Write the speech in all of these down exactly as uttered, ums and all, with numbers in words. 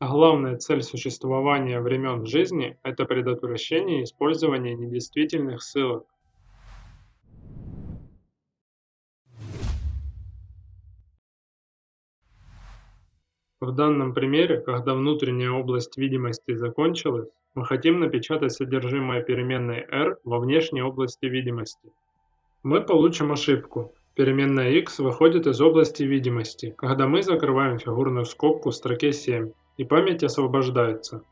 Главная цель существования времен жизни – это предотвращение использования недействительных ссылок. В данном примере, когда внутренняя область видимости закончилась, мы хотим напечатать содержимое переменной R во внешней области видимости. Мы получим ошибку. Переменная X выходит из области видимости, когда мы закрываем фигурную скобку в строке семь, и память освобождается.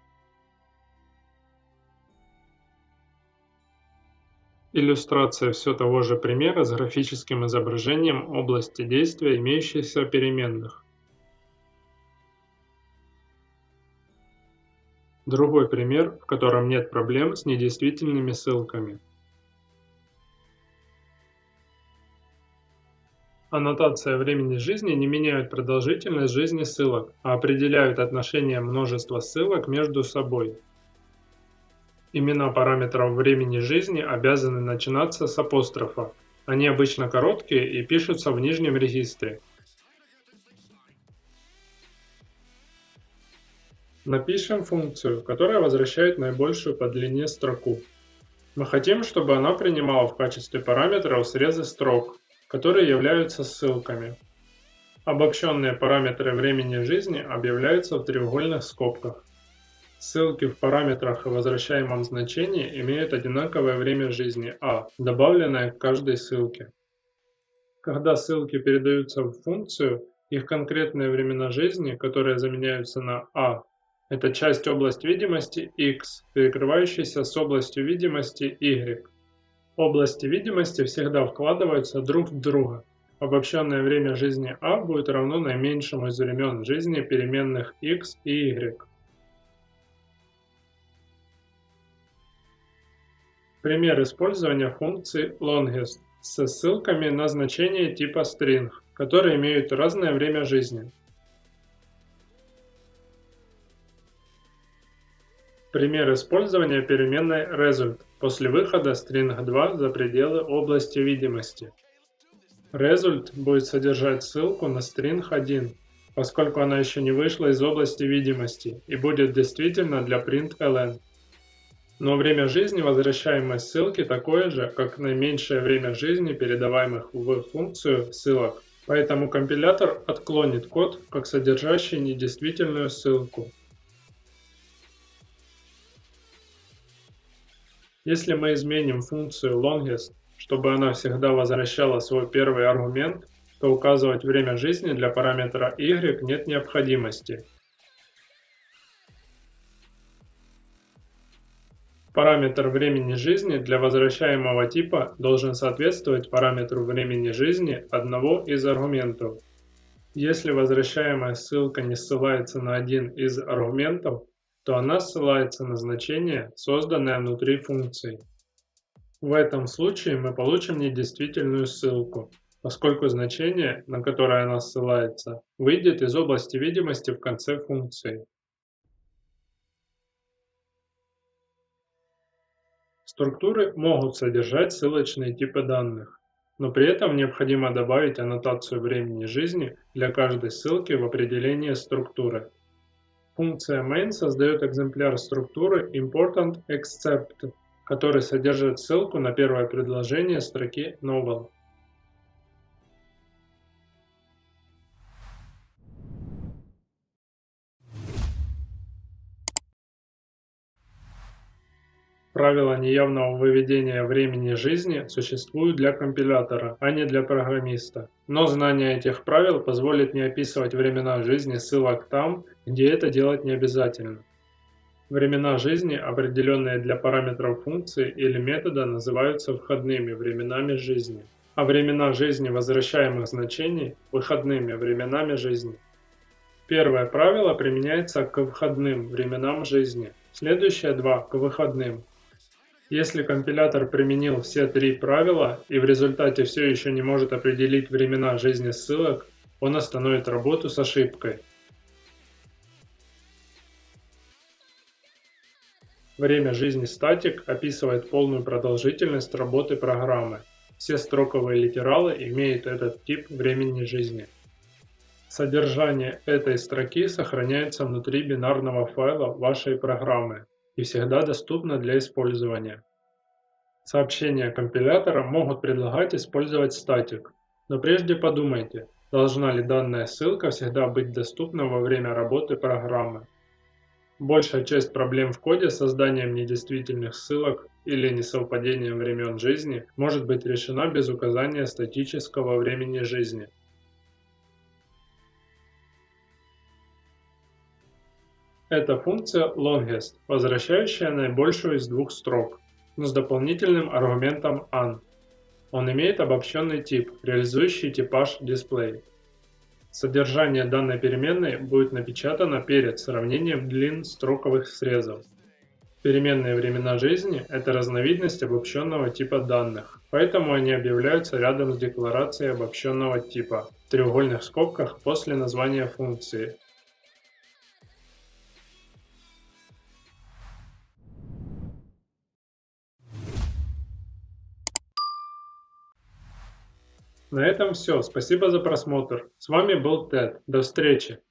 Иллюстрация все того же примера с графическим изображением области действия имеющихся переменных. Другой пример, в котором нет проблем с недействительными ссылками. Аннотация времени жизни не меняют продолжительность жизни ссылок, а определяют отношение множества ссылок между собой. Имена параметров времени жизни обязаны начинаться с апострофа. Они обычно короткие и пишутся в нижнем регистре. Напишем функцию, которая возвращает наибольшую по длине строку. Мы хотим, чтобы она принимала в качестве параметров срезы строк, которые являются ссылками. Обобщенные параметры времени жизни объявляются в треугольных скобках. Ссылки в параметрах и возвращаемом значении имеют одинаковое время жизни а, добавленное к каждой ссылке. Когда ссылки передаются в функцию, их конкретные времена жизни, которые заменяются на а, это часть области видимости X, перекрывающаяся с областью видимости Y. Области видимости всегда вкладываются друг в друга. Обобщенное время жизни А будет равно наименьшему из времен жизни переменных X и Y. Пример использования функции longest со ссылками на значения типа string, которые имеют разное время жизни. Пример использования переменной result после выхода string два за пределы области видимости. Result будет содержать ссылку на string один, поскольку она еще не вышла из области видимости и будет действительна для println. Но время жизни возвращаемой ссылки такое же, как наименьшее время жизни передаваемых в функцию ссылок, поэтому компилятор отклонит код как содержащий недействительную ссылку. Если мы изменим функцию longest, чтобы она всегда возвращала свой первый аргумент, то указывать время жизни для параметра y нет необходимости. Параметр времени жизни для возвращаемого типа должен соответствовать параметру времени жизни одного из аргументов. Если возвращаемая ссылка не ссылается на один из аргументов, то она ссылается на значение, созданное внутри функции. В этом случае мы получим недействительную ссылку, поскольку значение, на которое она ссылается, выйдет из области видимости в конце функции. Структуры могут содержать ссылочные типы данных, но при этом необходимо добавить аннотацию времени жизни для каждой ссылки в определение структуры. Функция main создает экземпляр структуры important except, который содержит ссылку на первое предложение строки novel. Правила неявного выведения времени жизни существуют для компилятора, а не для программиста. Но знание этих правил позволит не описывать времена жизни ссылок там, где это делать не обязательно. Времена жизни, определенные для параметров функции или метода, называются входными временами жизни, а времена жизни возвращаемых значений – выходными временами жизни. Первое правило применяется к входным временам жизни, следующие два – к выходным. Если компилятор применил все три правила и в результате все еще не может определить времена жизни ссылок, он остановит работу с ошибкой. Время жизни статик описывает полную продолжительность работы программы. Все строковые литералы имеют этот тип времени жизни. Содержание этой строки сохраняется внутри бинарного файла вашей программы и всегда доступно для использования. Сообщения компилятора могут предлагать использовать статик, но прежде подумайте, должна ли данная ссылка всегда быть доступна во время работы программы. Большая часть проблем в коде с созданием недействительных ссылок или несовпадением времен жизни может быть решена без указания статического времени жизни. Это функция longest, возвращающая наибольшую из двух строк, но с дополнительным аргументом an. Он имеет обобщенный тип, реализующий типаж display. Содержание данной переменной будет напечатано перед сравнением длин строковых срезов. Переменные времена жизни – это разновидность обобщенного типа данных, поэтому они объявляются рядом с декларацией обобщенного типа в треугольных скобках после названия функции. На этом все. Спасибо за просмотр. С вами был Тед. До встречи.